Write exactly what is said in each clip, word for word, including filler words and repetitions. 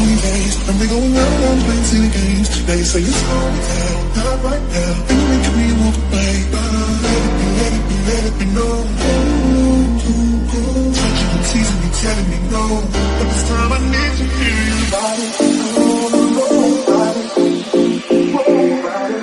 someday, and we go around and play silly games. Now you say it's all down, not right now, and you make me walk away. Let it be, let it be, let it be known. Touching and teasing me, telling me no, but this time I need you here. Body, body, body, body, body, body.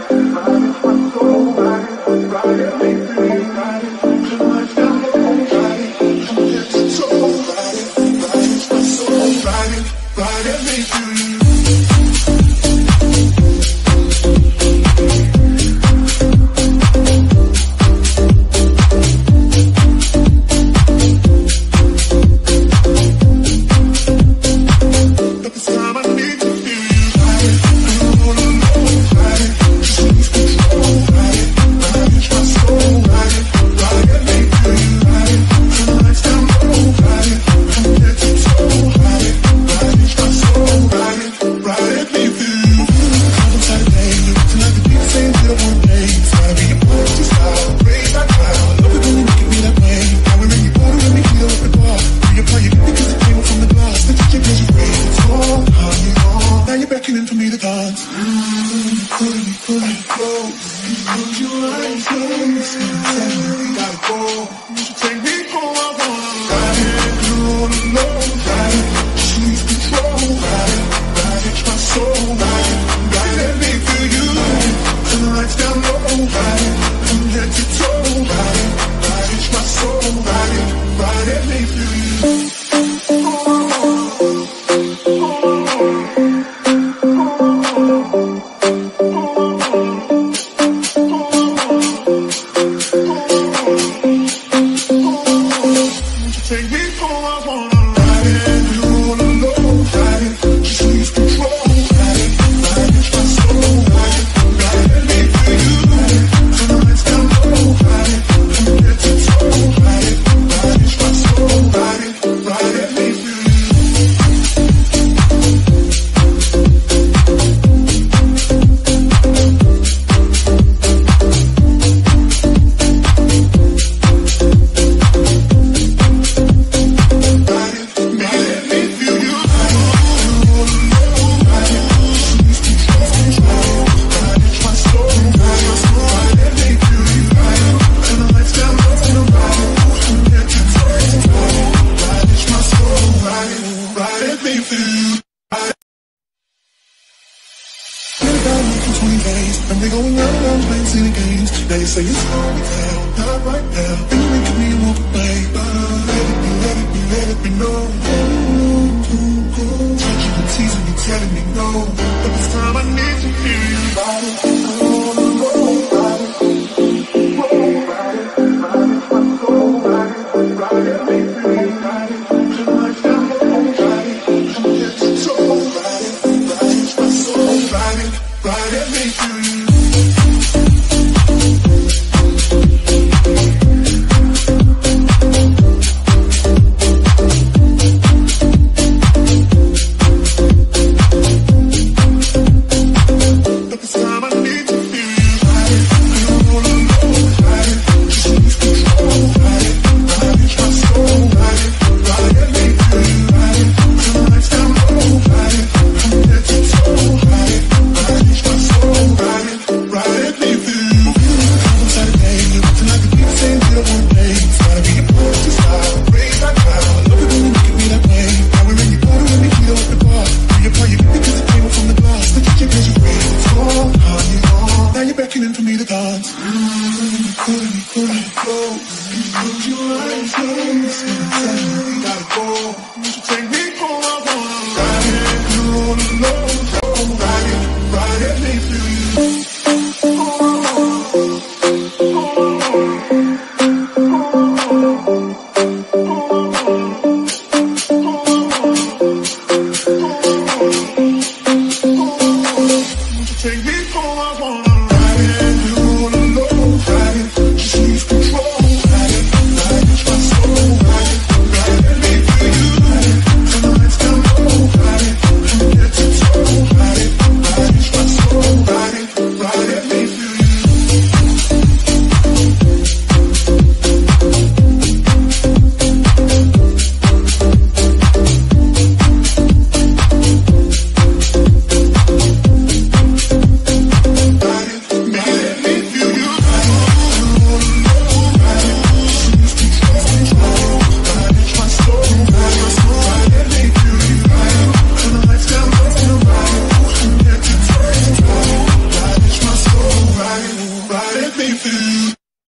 Take me.